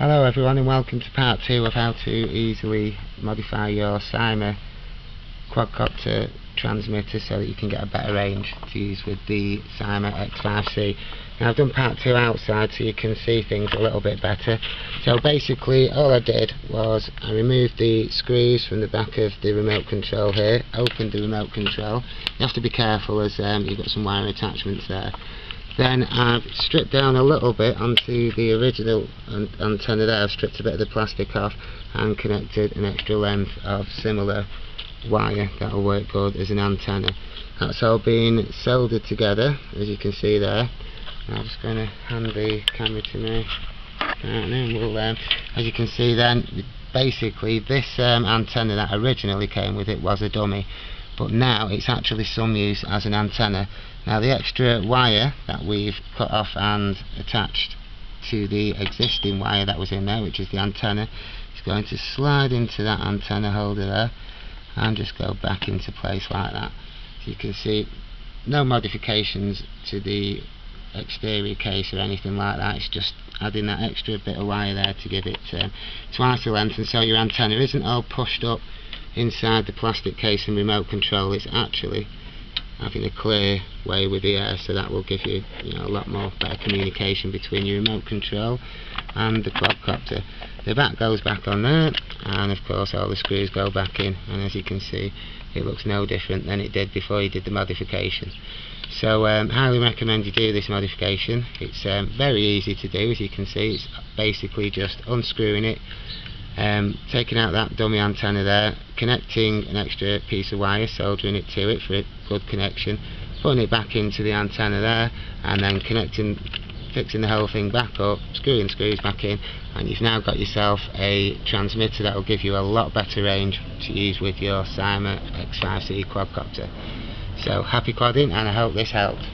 Hello everyone, and welcome to part 2 of how to easily modify your Syma Quadcopter transmitter so that you can get a better range to use with the Syma X5C. Now I've done part 2 outside so you can see things a little bit better. So basically all I did was I removed the screws from the back of the remote control here, opened the remote control. You have to be careful as you've got some wire attachments there. Then I've stripped down a little bit onto the original antenna there. I've stripped a bit of the plastic off and connected an extra length of similar wire that will work good as an antenna. That's all been soldered together, as you can see there. I'm just going to hand the camera to me. Well, as you can see then, basically this antenna that originally came with it was a dummy, but now it's actually some use as an antenna. Now the extra wire that we've cut off and attached to the existing wire that was in there, which is the antenna, is going to slide into that antenna holder there and just go back into place like that. So you can see no modifications to the exterior case or anything like that. It's just adding that extra bit of wire there to give it twice the length, and so your antenna isn't all pushed up inside the plastic case and remote control. It's actually having a clear way with the air, so that will give you, a lot more better communication between your remote control and the quadcopter. The back goes back on there, and of course all the screws go back in, and as you can see it looks no different than it did before you did the modification. So highly recommend you do this modification. It's very easy to do. As you can see, it's basically just unscrewing it, taking out that dummy antenna there, connecting an extra piece of wire, soldering it to it for a good connection, putting it back into the antenna there, and then fixing the whole thing back up, screwing screws back in, and you've now got yourself a transmitter that will give you a lot better range to use with your Syma X5C quadcopter. So happy quadding, and I hope this helped.